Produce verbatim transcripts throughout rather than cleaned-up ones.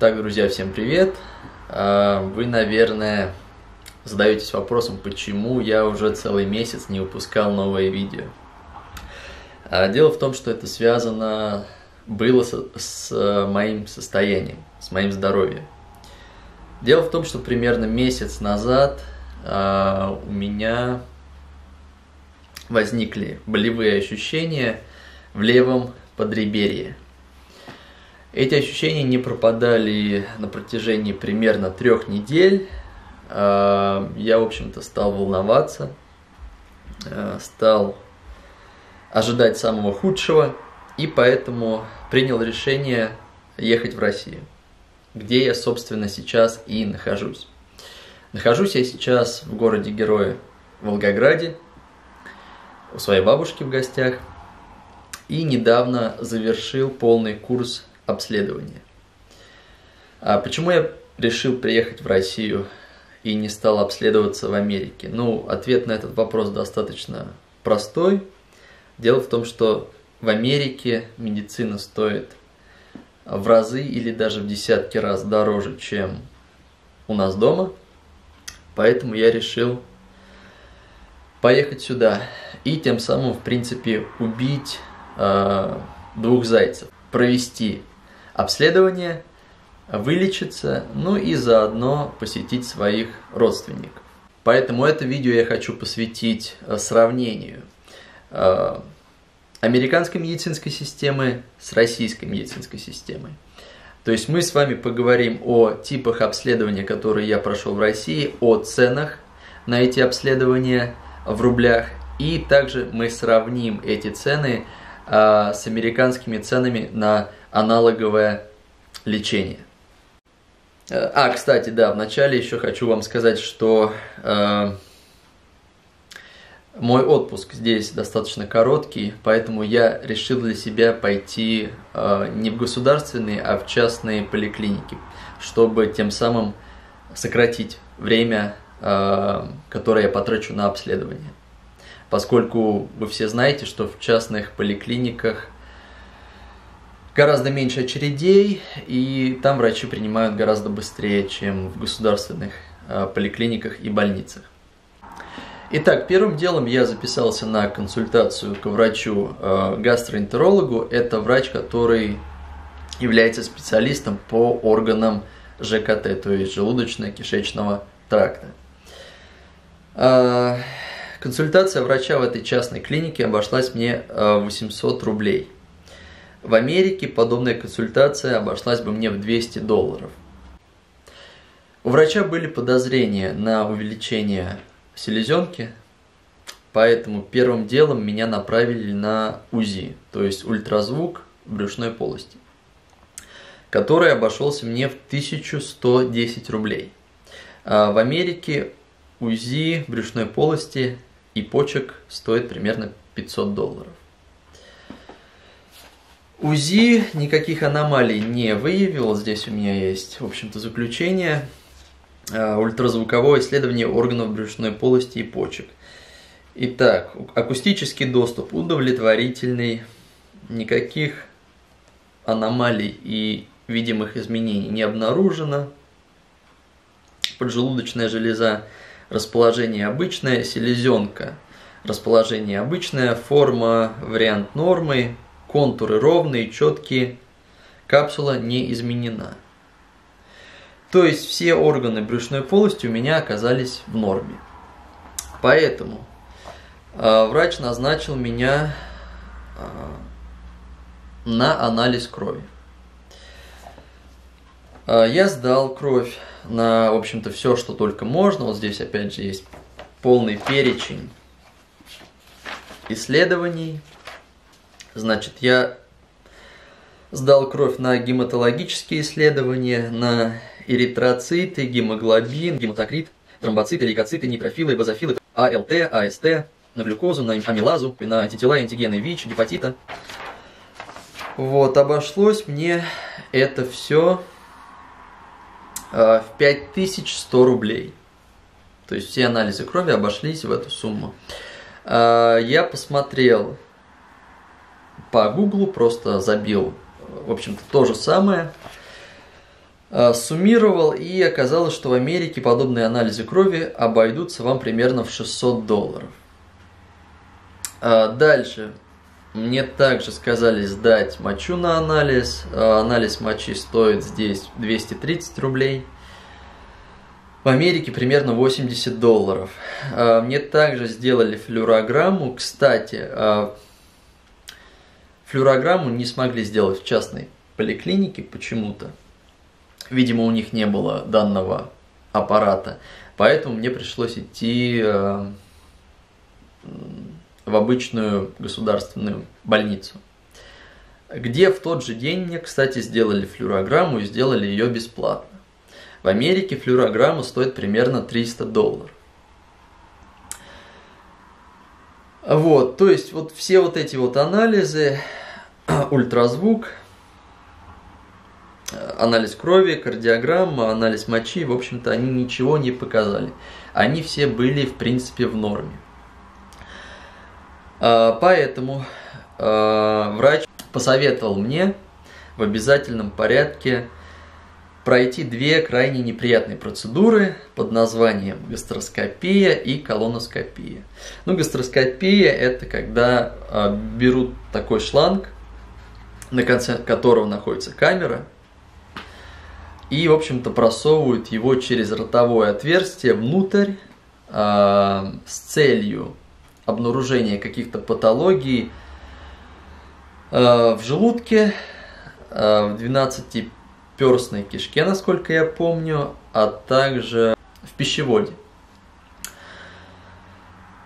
Так, друзья, всем привет! Вы, наверное, задаетесь вопросом, почему я уже целый месяц не выпускал новое видео. Дело в том, что это связано было с, с моим состоянием, с моим здоровьем. Дело в том, что примерно месяц назад у меня возникли болевые ощущения в левом подреберье. Эти ощущения не пропадали на протяжении примерно трех недель. Я, в общем-то, стал волноваться, стал ожидать самого худшего, и поэтому принял решение ехать в Россию, где я, собственно, сейчас и нахожусь. Нахожусь я сейчас в городе-герое Волгограде, у своей бабушки в гостях, и недавно завершил полный курс обследование. А почему я решил приехать в Россию и не стал обследоваться в Америке? Ну, ответ на этот вопрос достаточно простой. Дело в том, что в Америке медицина стоит в разы или даже в десятки раз дороже, чем у нас дома. Поэтому я решил поехать сюда и тем самым, в принципе, убить э, двух зайцев. Провести обследование, вылечиться, ну и заодно посетить своих родственников. Поэтому это видео я хочу посвятить сравнению э, американской медицинской системы с российской медицинской системой. То есть мы с вами поговорим о типах обследования, которые я прошел в России, о ценах на эти обследования в рублях, и также мы сравним эти цены э, с американскими ценами на аналоговое лечение. А, кстати, да, вначале еще хочу вам сказать, что э, мой отпуск здесь достаточно короткий, поэтому я решил для себя пойти э, не в государственные, а в частные поликлиники, чтобы тем самым сократить время, э, которое я потрачу на обследование. Поскольку вы все знаете, что в частных поликлиниках гораздо меньше очередей, и там врачи принимают гораздо быстрее, чем в государственных э, поликлиниках и больницах. Итак, первым делом я записался на консультацию к врачу-гастроэнтерологу. Э, Это врач, который является специалистом по органам Ж К Т, то есть желудочно-кишечного тракта. Э, консультация врача в этой частной клинике обошлась мне э, восемьсот рублей. В Америке подобная консультация обошлась бы мне в двести долларов. У врача были подозрения на увеличение селезенки, поэтому первым делом меня направили на УЗИ, то есть ультразвук брюшной полости, который обошелся мне в тысячу сто десять рублей. В Америке УЗИ брюшной полости и почек стоит примерно пятьсот долларов. УЗИ никаких аномалий не выявил, здесь у меня есть, в общем-то, заключение, ультразвуковое исследование органов брюшной полости и почек. Итак, акустический доступ удовлетворительный, никаких аномалий и видимых изменений не обнаружено, поджелудочная железа, расположение обычное, селезенка, расположение обычное, форма, вариант нормы, контуры ровные, четкие, капсула не изменена. То есть все органы брюшной полости у меня оказались в норме. Поэтому э, врач назначил меня э, на анализ крови. Э, я сдал кровь на, в общем-то, все, что только можно. Вот здесь опять же есть полный перечень исследований. Значит, я сдал кровь на гематологические исследования, на эритроциты, гемоглобин, гематокрит, тромбоциты, лейкоциты, нейтрофилы, базофилы, А Л Т, А С Т, на глюкозу, на амилазу, на антитела, антигены ВИЧ, гепатита. Вот, обошлось мне это все э, в пять тысяч сто рублей. То есть все анализы крови обошлись в эту сумму. Э, я посмотрел по гуглу, просто забил, в общем-то, то же самое. суммировал, и оказалось, что в Америке подобные анализы крови обойдутся вам примерно в шестьсот долларов. Дальше. Мне также сказали сдать мочу на анализ. Анализ мочи стоит здесь двести тридцать рублей. В Америке примерно восемьдесят долларов. Мне также сделали флюорограмму. Кстати, флюорограмму не смогли сделать в частной поликлинике почему-то. Видимо, у них не было данного аппарата. Поэтому мне пришлось идти в обычную государственную больницу, где в тот же день мне, кстати, сделали флюорограмму и сделали ее бесплатно. В Америке флюорограмма стоит примерно триста долларов. Вот, то есть вот все вот эти вот анализы, ультразвук, анализ крови, кардиограмма, анализ мочи, в общем-то, они ничего не показали. Они все были, в принципе, в норме. Поэтому э, врач посоветовал мне в обязательном порядке пройти две крайне неприятные процедуры под названием гастроскопия и колоноскопия. Ну, гастроскопия – это когда э, берут такой шланг, на конце которого находится камера, и, в общем-то, просовывают его через ротовое отверстие внутрь э, с целью обнаружение каких-то патологий э, в желудке, э, в двенадцатиперстной кишке, насколько я помню, а также в пищеводе.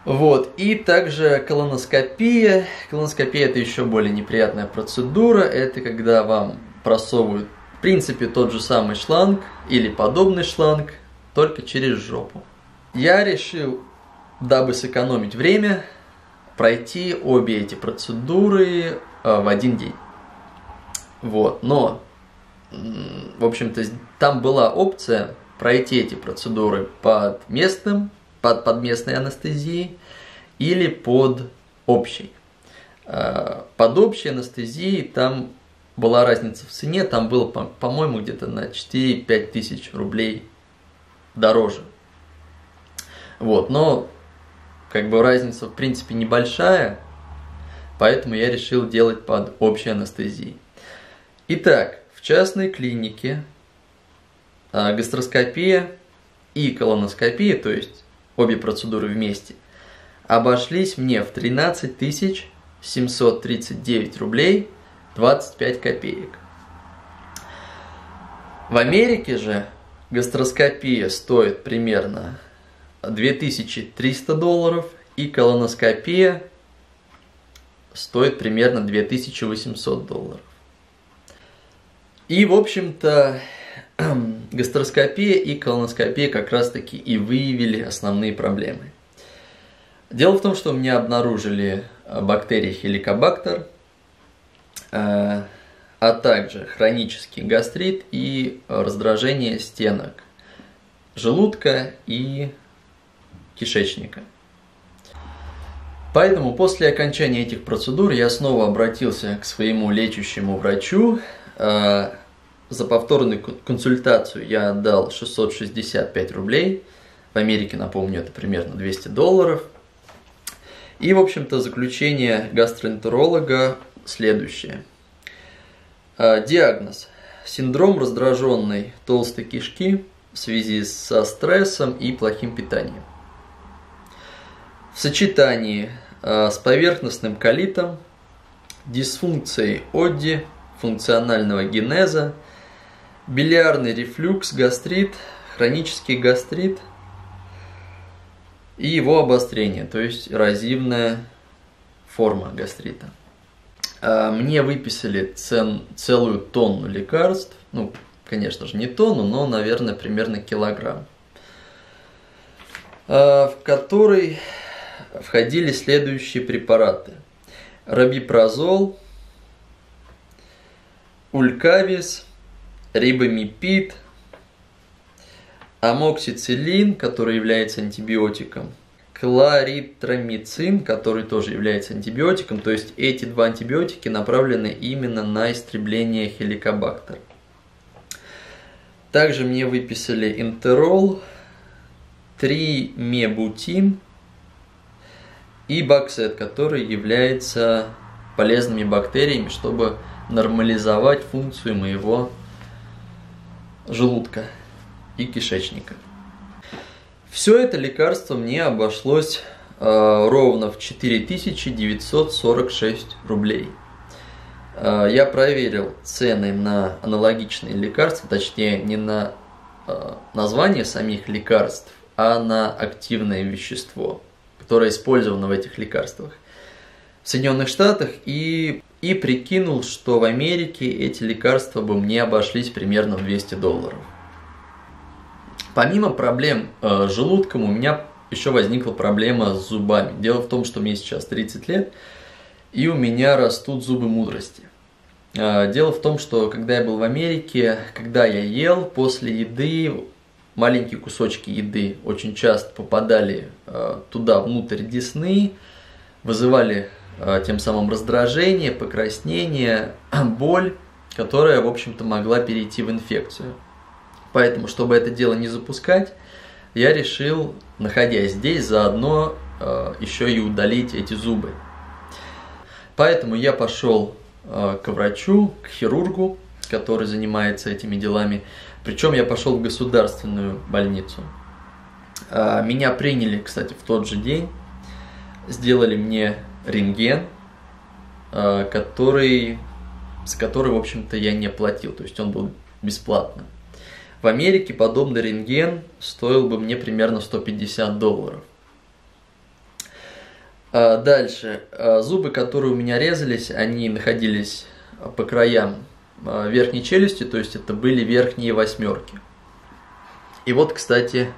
Вот. И также колоноскопия. Колоноскопия – это еще более неприятная процедура. Это когда вам просовывают, в принципе, тот же самый шланг или подобный шланг, только через жопу. Я решил, дабы сэкономить время, пройти обе эти процедуры э, в один день. Вот, но, в общем-то, там была опция пройти эти процедуры под местным, под, под местной анестезией или под общей. Э, под общей анестезией там была разница в цене, там было, по-моему, где-то на четыре-пять тысяч рублей дороже. Вот, но как бы разница, в принципе, небольшая, поэтому я решил делать под общей анестезией. Итак, в частной клинике гастроскопия и колоноскопия, то есть обе процедуры вместе, обошлись мне в тринадцать тысяч семьсот тридцать девять рублей двадцать пять копеек. В Америке же гастроскопия стоит примерно две тысячи триста долларов, и колоноскопия стоит примерно две тысячи восемьсот долларов. И, в общем-то, гастроскопия и колоноскопия как раз-таки и выявили основные проблемы. Дело в том, что у меня обнаружили бактерии хеликобактер, а также хронический гастрит и раздражение стенок желудка и кишечника. Поэтому после окончания этих процедур я снова обратился к своему лечащему врачу. За повторную консультацию я отдал шестьсот шестьдесят пять рублей. В Америке, напомню, это примерно двести долларов. И, в общем-то, заключение гастроэнтеролога следующее. Диагноз. Синдром раздраженной толстой кишки в связи со стрессом и плохим питанием. В сочетании э, с поверхностным колитом, дисфункцией Одди, функционального генеза, билиарный рефлюкс, гастрит, хронический гастрит и его обострение, то есть эрозивная форма гастрита. Э, мне выписали цен, целую тонну лекарств, ну, конечно же, не тонну, но, наверное, примерно килограмм, э, в который входили следующие препараты: рабипразол, улькавис, рибамипид, амоксициллин, который является антибиотиком, кларитромицин, который тоже является антибиотиком. То есть эти два антибиотика направлены именно на истребление хеликобактер. Также мне выписали интерол, три мебутин и баксет, который является полезными бактериями, чтобы нормализовать функцию моего желудка и кишечника. Все это лекарство мне обошлось э, ровно в четыре тысячи девятьсот сорок шесть рублей. Э, я проверил цены на аналогичные лекарства, точнее не на э, название самих лекарств, а на активное вещество, которое использовано в этих лекарствах в Соединенных Штатах, и, и прикинул, что в Америке эти лекарства бы мне обошлись примерно в двести долларов. Помимо проблем э, с желудком, у меня еще возникла проблема с зубами. Дело в том, что мне сейчас тридцать лет, и у меня растут зубы мудрости. Э, дело в том, что когда я был в Америке, когда я ел, после еды маленькие кусочки еды очень часто попадали э, туда, внутрь десны, вызывали э, тем самым раздражение, покраснение, боль, которая, в общем-то, могла перейти в инфекцию. Поэтому, чтобы это дело не запускать, я решил, находясь здесь, заодно э, еще и удалить эти зубы. Поэтому я пошел э, к врачу, к хирургу, который занимается этими делами. Причем я пошел в государственную больницу. Э, меня приняли, кстати, в тот же день. Сделали мне рентген, э, который, с которого, в общем-то, я не платил. То есть он был бесплатным. В Америке подобный рентген стоил бы мне примерно сто пятьдесят долларов. Дальше. Зубы, которые у меня резались, они находились по краям верхней челюсти, то есть это были верхние восьмерки. И вот, кстати,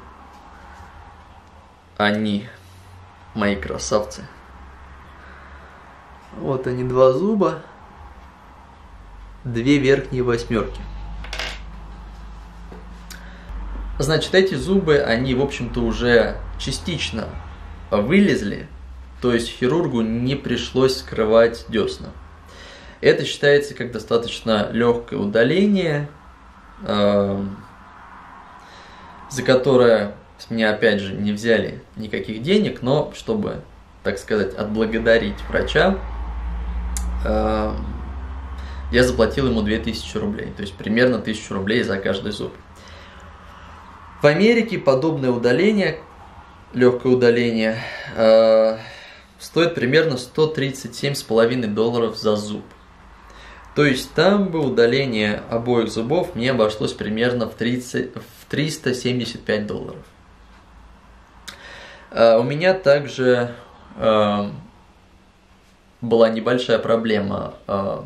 они, мои красавцы. Вот они, два зуба, две верхние восьмерки. Значит, эти зубы, они, в общем-то, уже частично вылезли, то есть хирургу не пришлось скрывать десна. Это считается как достаточно легкое удаление, э, за которое с меня, опять же, не взяли никаких денег, но чтобы, так сказать, отблагодарить врача, э, я заплатил ему две тысячи рублей, то есть примерно тысячу рублей за каждый зуб. В Америке подобное удаление, легкое удаление, э, стоит примерно сто тридцать семь с половиной долларов за зуб. То есть там бы удаление обоих зубов мне обошлось примерно в, тридцать, в триста семьдесят пять долларов. Э, у меня также э, была небольшая проблема э,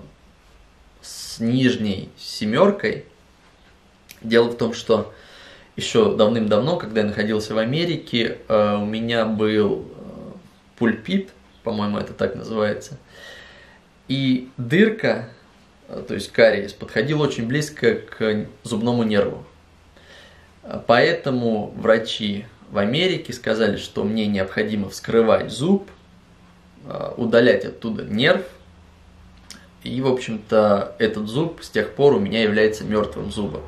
с нижней семеркой. Дело в том, что еще давным-давно, когда я находился в Америке, у меня был пульпит, по-моему, это так называется, и дырка, то есть кариес, подходила очень близко к зубному нерву. Поэтому врачи в Америке сказали, что мне необходимо вскрывать зуб, удалять оттуда нерв, и, в общем-то, этот зуб с тех пор у меня является мертвым зубом.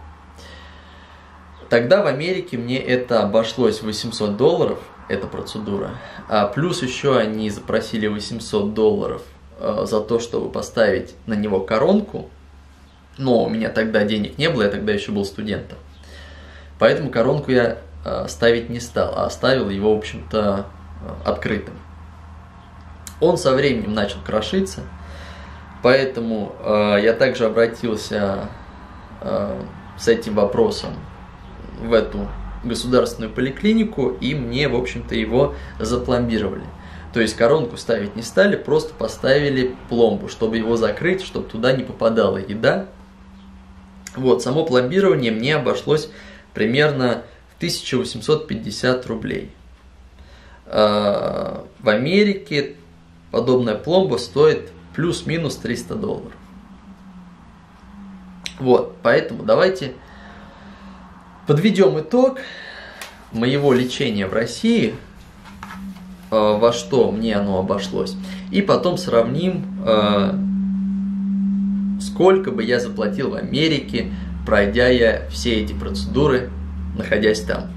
Тогда в Америке мне это обошлось восемьсот долларов, эта процедура, а плюс еще они запросили восемьсот долларов э, за то, чтобы поставить на него коронку, но у меня тогда денег не было, я тогда еще был студентом, поэтому коронку я э, ставить не стал, а оставил его, в общем-то, э, открытым. Он со временем начал крошиться, поэтому э, я также обратился э, с этим вопросом в эту государственную поликлинику, и мне, в общем-то, его запломбировали. То есть коронку ставить не стали, просто поставили пломбу, чтобы его закрыть, чтобы туда не попадала еда. Вот, само пломбирование мне обошлось примерно в тысячу восемьсот пятьдесят рублей. В Америке подобная пломба стоит плюс-минус триста долларов. Вот, поэтому давайте подведем итог моего лечения в России, во что мне оно обошлось, и потом сравним, сколько бы я заплатил в Америке пройдя я все эти процедуры, находясь там.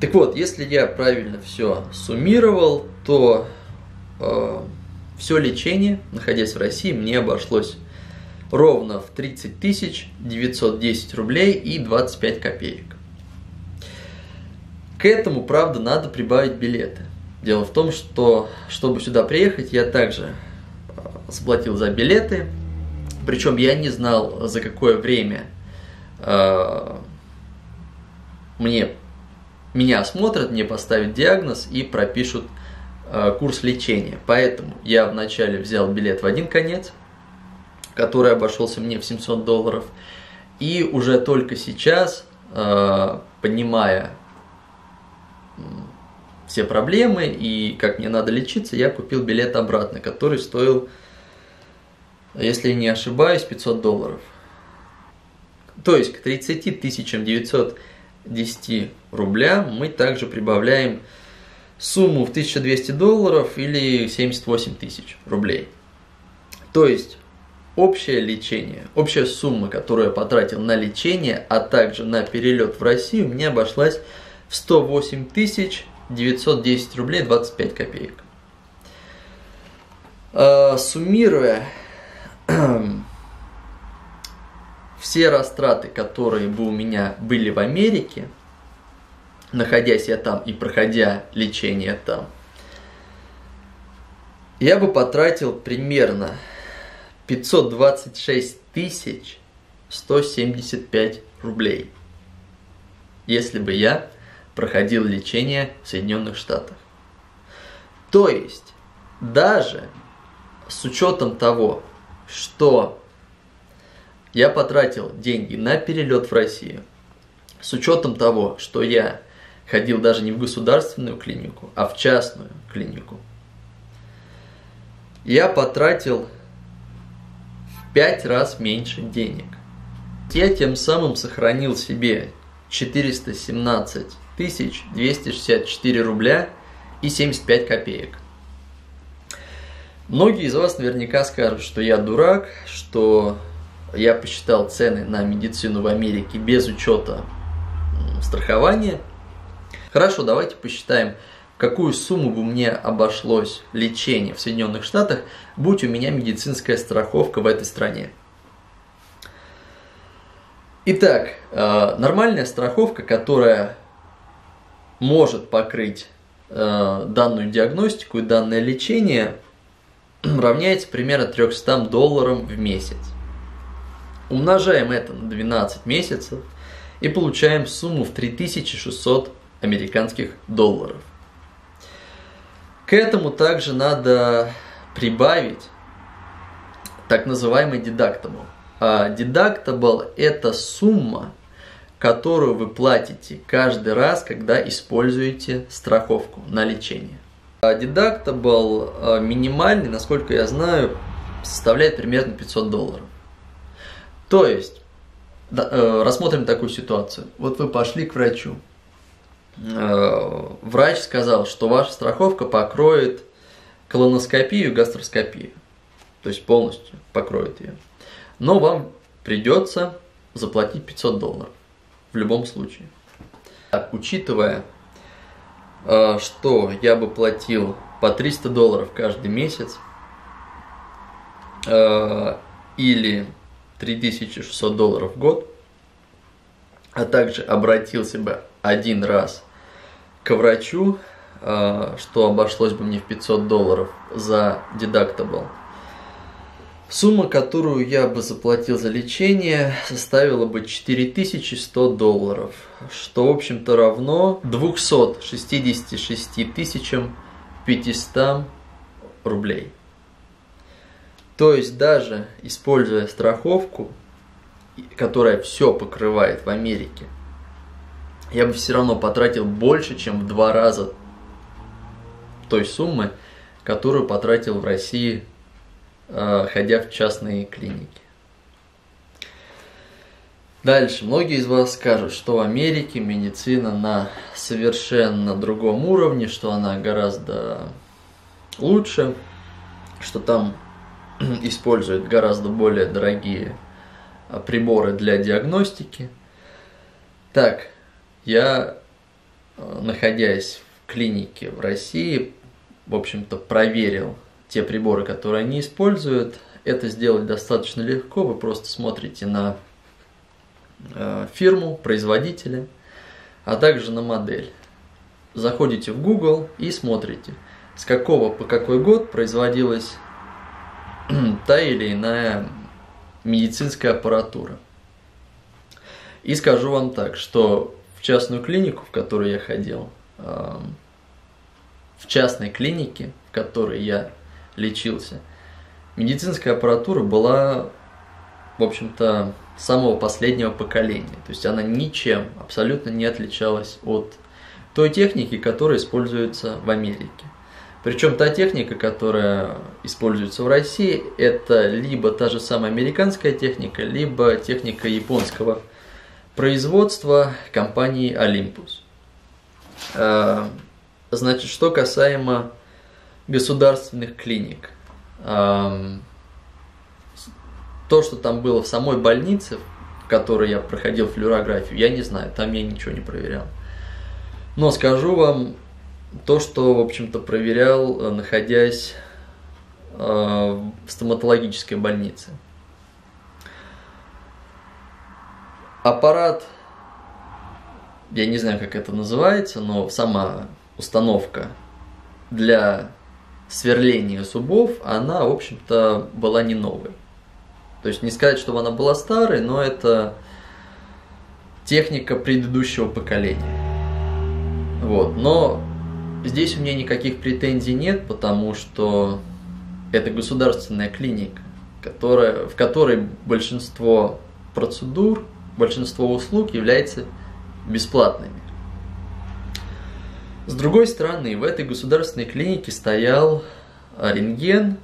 Так вот, если я правильно все суммировал, то э, все лечение, находясь в России, мне обошлось ровно в тридцать тысяч девятьсот десять рублей и двадцать пять копеек. К этому, правда, надо прибавить билеты. Дело в том, что, чтобы сюда приехать, я также заплатил за билеты, причем я не знал, за какое время э, мне Меня осмотрят, мне поставят диагноз и пропишут э, курс лечения. Поэтому я вначале взял билет в один конец, который обошелся мне в семьсот долларов. И уже только сейчас, э, понимая все проблемы и как мне надо лечиться, я купил билет обратно, который стоил, если не ошибаюсь, пятьсот долларов. То есть к тридцати тысячам девятьсот десяти рублям мы также прибавляем сумму в тысячу двести долларов или семьдесят восемь тысяч рублей. То есть общее лечение, общая сумма, которую я потратил на лечение, а также на перелет в Россию, мне обошлась в сто восемь тысяч девятьсот десять рублей двадцать пять копеек. Суммируя все растраты, которые бы у меня были в Америке, находясь я там и проходя лечение там, я бы потратил примерно пятьсот двадцать шесть тысяч сто семьдесят пять рублей, если бы я проходил лечение в Соединенных Штатах. То есть, даже с учетом того, что я потратил деньги на перелет в Россию, с учетом того, что я ходил даже не в государственную клинику, а в частную клинику, я потратил в пять раз меньше денег. Я тем самым сохранил себе четыреста семнадцать тысяч двести шестьдесят четыре рубля и семьдесят пять копеек. Многие из вас наверняка скажут, что я дурак, что я посчитал цены на медицину в Америке без учета страхования. Хорошо, давайте посчитаем, какую сумму бы мне обошлось лечение в Соединенных Штатах, будь у меня медицинская страховка в этой стране. Итак, нормальная страховка, которая может покрыть данную диагностику и данное лечение, равняется примерно трёмстам долларам в месяц. Умножаем это на двенадцать месяцев и получаем сумму в три тысячи шестьсот американских долларов. К этому также надо прибавить так называемый дедактабл. Дедактабл – это сумма, которую вы платите каждый раз, когда используете страховку на лечение. Дедактабл минимальный, насколько я знаю, составляет примерно пятьсот долларов. То есть, да, э, рассмотрим такую ситуацию. Вот вы пошли к врачу. Э, врач сказал, что ваша страховка покроет колоноскопию и гастроскопию. То есть, полностью покроет ее. Но вам придется заплатить пятьсот долларов. В любом случае. Так, учитывая, э, что я бы платил по триста долларов каждый месяц, э, или три тысячи шестьсот долларов в год, а также обратился бы один раз к врачу, что обошлось бы мне в пятьсот долларов за дедактабл, сумма, которую я бы заплатил за лечение, составила бы четыре тысячи сто долларов, что, в общем-то, равно двумстам шестидесяти шести тысячам пятистам рублей. То есть, даже используя страховку, которая все покрывает в Америке, я бы все равно потратил больше, чем в два раза той суммы, которую потратил в России, ходя в частные клиники. Дальше. Многие из вас скажут, что в Америке медицина на совершенно другом уровне, что она гораздо лучше, что там используют гораздо более дорогие приборы для диагностики. Так, я, находясь в клинике в России, в общем-то, проверил те приборы, которые они используют. Это сделать достаточно легко. Вы просто смотрите на фирму, производителя, а также на модель. Заходите в Google и смотрите, с какого по какой год производилась та или иная медицинская аппаратура. И скажу вам так, что в частную клинику, в которую я ходил, в частной клинике, в которой я лечился, медицинская аппаратура была, в общем-то, самого последнего поколения. То есть она ничем абсолютно не отличалась от той техники, которая используется в Америке. Причем та техника, которая используется в России, это либо та же самая американская техника, либо техника японского производства компании Olympus. Значит, что касаемо государственных клиник. То, что там было в самой больнице, в которой я проходил флюорографию, я не знаю, там я ничего не проверял. Но скажу вам то, что, в общем-то, проверял, находясь э, в стоматологической больнице. Аппарат, я не знаю, как это называется, но сама установка для сверления зубов, она, в общем-то, была не новой. То есть не сказать, чтобы она была старой, но это техника предыдущего поколения. Вот, но здесь у меня никаких претензий нет, потому что это государственная клиника, которая, в которой большинство процедур, большинство услуг является бесплатными. С другой стороны, в этой государственной клинике стоял рентген,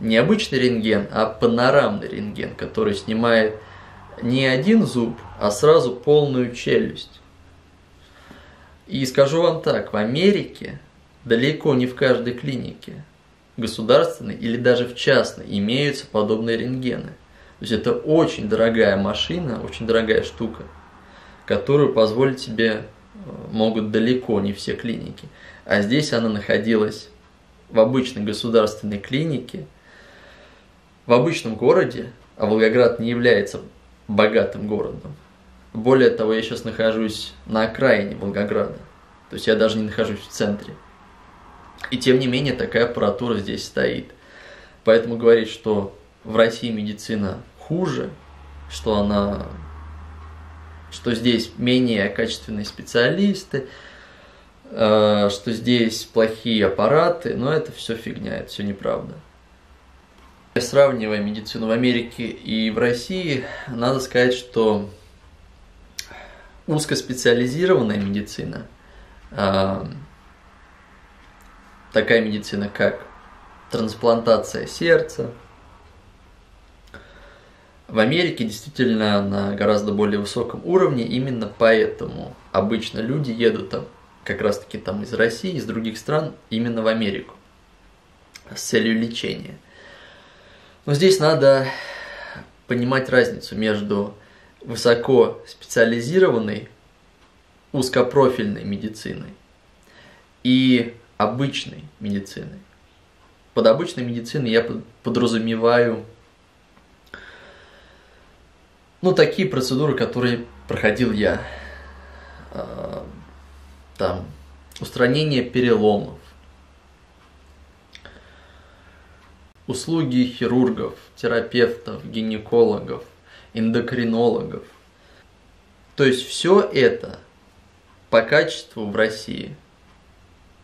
не обычный рентген, а панорамный рентген, который снимает не один зуб, а сразу полную челюсть. И скажу вам так, в Америке далеко не в каждой клинике, государственной или даже в частной, имеются подобные рентгены. То есть это очень дорогая машина, очень дорогая штука, которую позволить себе могут далеко не все клиники. А здесь она находилась в обычной государственной клинике, в обычном городе, а Волгоград не является богатым городом. Более того, я сейчас нахожусь на окраине Волгограда, то есть я даже не нахожусь в центре. И тем не менее, такая аппаратура здесь стоит. Поэтому говорить, что в России медицина хуже, что она, что здесь менее качественные специалисты, э, что здесь плохие аппараты, но это все фигня, это все неправда. Сравнивая медицину в Америке и в России, надо сказать, что узкоспециализированная медицина, э, такая медицина, как трансплантация сердца, в Америке действительно на гораздо более высоком уровне, именно поэтому обычно люди едут там, как раз таки там из России, из других стран, именно в Америку с целью лечения. Но здесь надо понимать разницу между высоко специализированной, узкопрофильной медициной и обычной медициной. Под обычной медициной я подразумеваю, ну, такие процедуры, которые проходил я. Там устранение переломов, услуги хирургов, терапевтов, гинекологов, эндокринологов. То есть все это по качеству в России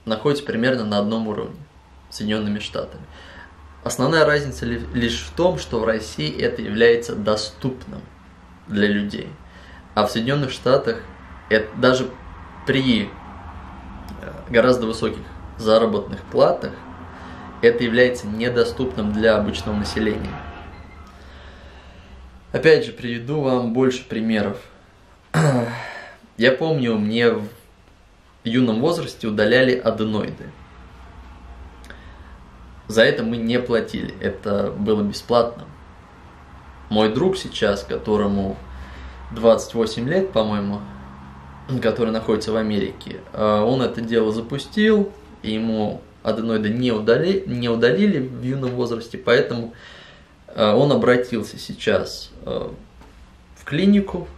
находится примерно на одном уровне с Соединенными Штатами. Основная разница лишь в том, что в России это является доступным для людей, а в Соединенных Штатах это даже при гораздо высоких заработных платах это является недоступным для обычного населения. Опять же, приведу вам больше примеров. Я помню, мне в юном возрасте удаляли аденоиды. За это мы не платили, это было бесплатно. мой друг сейчас, которому двадцать восемь лет, по-моему, который находится в Америке, он это дело запустил, и ему аденоиды не удали, не удалили в юном возрасте, поэтому он обратился сейчас в клинику.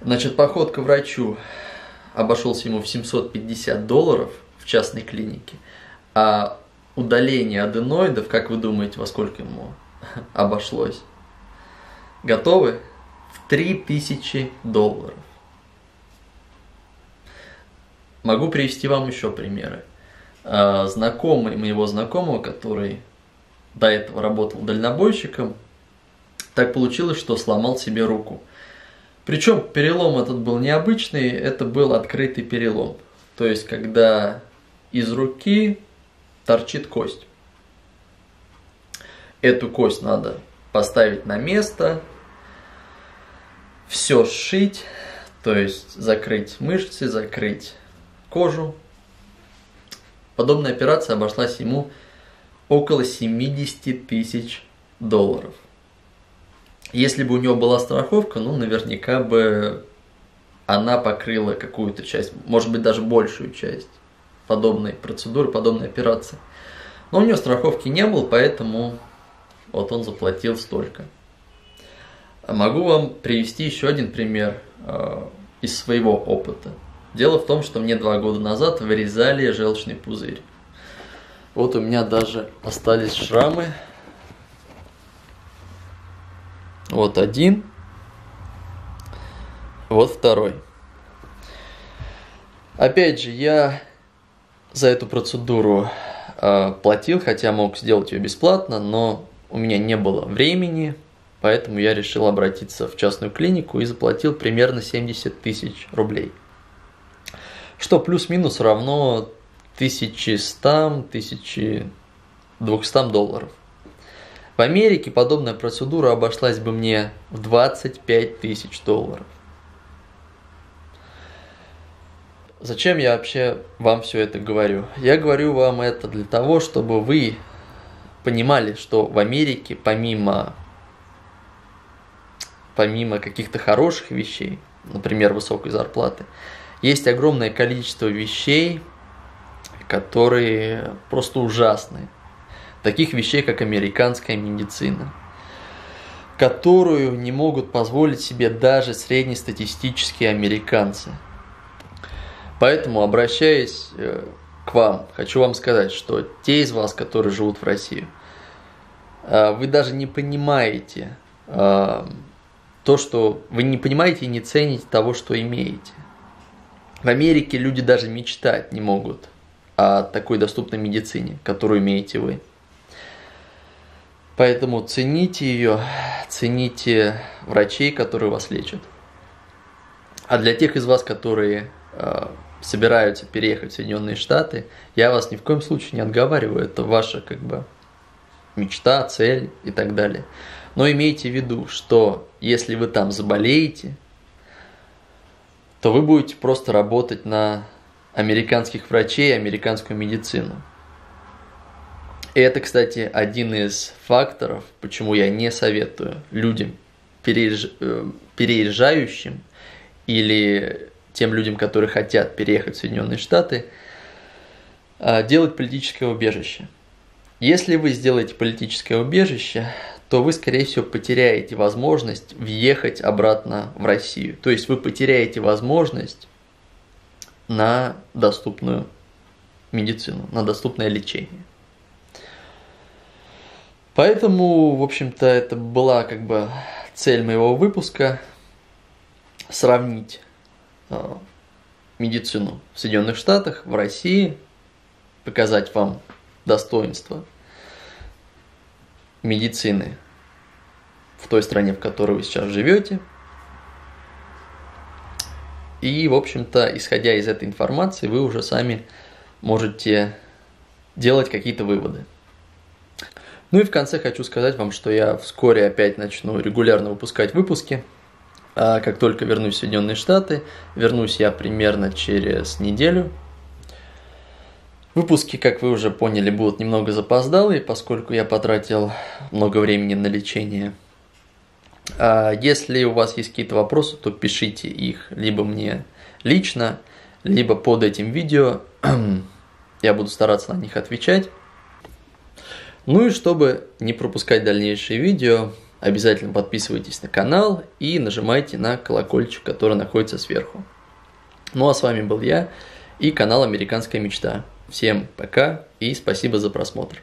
Значит, поход к врачу обошелся ему в семьсот пятьдесят долларов в частной клинике, а удаление аденоидов, как вы думаете, во сколько ему обошлось? Готовы? В три тысячи долларов. Могу привести вам еще примеры. Знакомый моего знакомого, который до этого работал дальнобойщиком, так получилось, что сломал себе руку. Причем перелом этот был необычный, это был открытый перелом. То есть, когда из руки торчит кость. Эту кость надо поставить на место, все сшить, то есть закрыть мышцы, закрыть кожу. Подобная операция обошлась ему около семидесяти тысяч долларов. Если бы у него была страховка, ну, наверняка бы она покрыла какую-то часть, может быть, даже большую часть подобной процедуры, подобной операции. Но у него страховки не было, поэтому вот он заплатил столько. Могу вам привести еще один пример э, из своего опыта. Дело в том, что мне два года назад вырезали желчный пузырь. Вот у меня даже остались шрамы. Вот один, вот второй. Опять же, я за эту процедуру э, платил, хотя мог сделать ее бесплатно, но у меня не было времени, поэтому я решил обратиться в частную клинику и заплатил примерно семьдесят тысяч рублей. Что плюс-минус равно тысяче ста — тысяче двухстам долларов. В Америке подобная процедура обошлась бы мне в двадцать пять тысяч долларов. Зачем я вообще вам все это говорю? Я говорю вам это для того, чтобы вы понимали, что в Америке помимо, помимо каких-то хороших вещей, например, высокой зарплаты, есть огромное количество вещей, которые просто ужасны. Таких вещей, как американская медицина, которую не могут позволить себе даже среднестатистические американцы. Поэтому, обращаясь к вам, хочу вам сказать, что те из вас, которые живут в России, вы даже не понимаете то, что вы не понимаете и не цените того, что имеете. В Америке люди даже мечтать не могут о такой доступной медицине, которую имеете вы. Поэтому цените ее, цените врачей, которые вас лечат. А для тех из вас, которые э, собираются переехать в Соединенные Штаты, я вас ни в коем случае не отговариваю. Это ваша как бы мечта, цель и так далее. Но имейте в виду, что если вы там заболеете, то вы будете просто работать на американских врачей, американскую медицину. И это, кстати, один из факторов, почему я не советую людям, переезж... переезжающим или тем людям, которые хотят переехать в Соединенные Штаты, делать политическое убежище. Если вы сделаете политическое убежище, то вы, скорее всего, потеряете возможность въехать обратно в Россию. То есть вы потеряете возможность на доступную медицину, на доступное лечение. Поэтому, в общем-то, это была как бы цель моего выпуска – сравнить э, медицину в Соединенных Штатах, в России, показать вам достоинства медицины в той стране, в которой вы сейчас живете. И, в общем-то, исходя из этой информации, вы уже сами можете делать какие-то выводы. Ну и в конце хочу сказать вам, что я вскоре опять начну регулярно выпускать выпуски. А как только вернусь в Соединенные Штаты, вернусь я примерно через неделю. Выпуски, как вы уже поняли, будут немного запоздалые, поскольку я потратил много времени на лечение. Если у вас есть какие-то вопросы, то пишите их либо мне лично, либо под этим видео. Я буду стараться на них отвечать. Ну и чтобы не пропускать дальнейшие видео, обязательно подписывайтесь на канал и нажимайте на колокольчик, который находится сверху. Ну а с вами был я и канал «Американская мечта». Всем пока и спасибо за просмотр.